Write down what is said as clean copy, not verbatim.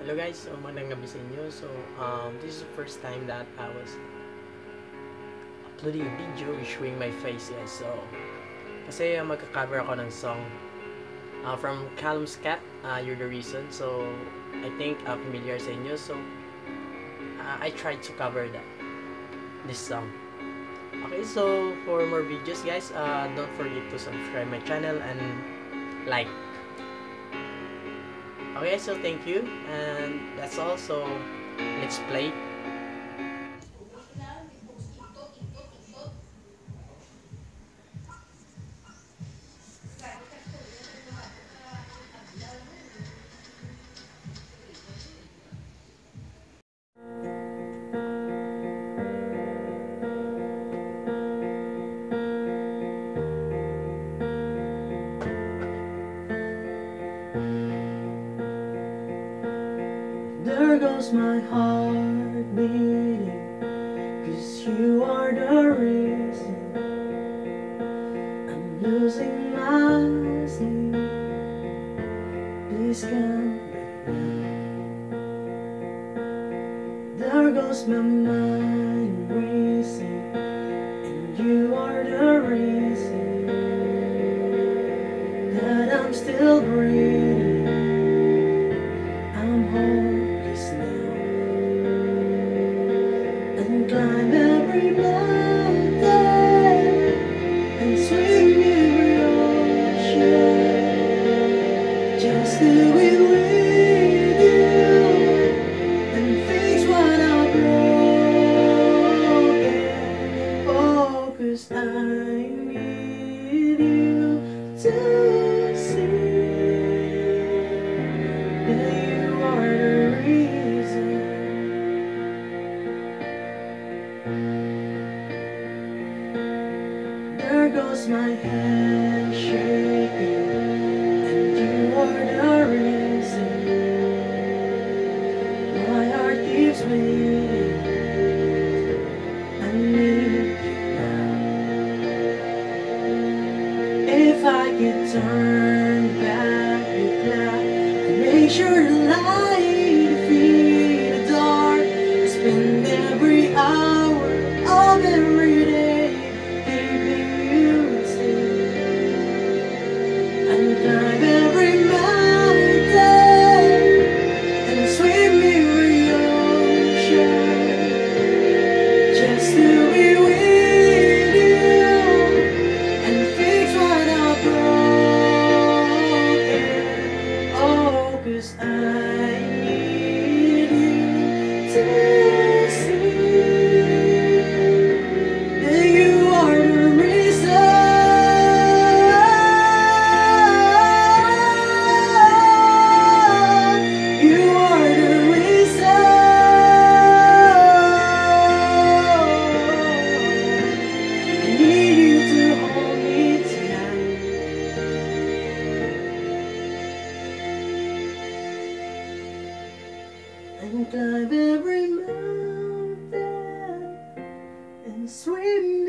Hello guys, magandang gabi sa inyo. So, this is the first time that I was uploading a video showing my face. Yeah, so, kasi magka-cover ako ng song from Calum Scott, You're the Reason. So, I think familiar sa inyo. So, I tried to cover this song. Okay, so for more videos guys, don't forget to subscribe my channel and like. Okay, so thank you, and that's all, so let's play. There goes my heart beating, 'cause you are the reason I'm losing my sleep. Please come with me. There goes my mind racing, and you are the reason that I'm still breathing. Climb every mountain and swim every ocean just to be with you and fix what I've broken. Oh, 'cause I need you to see that you are the reason. There goes my hand shaking, and you are the reason my heart keeps beating. I need you now. If I could turn back the clock and make sure the light feed the dark, I spend every hour of every day. And climb every mountain and swim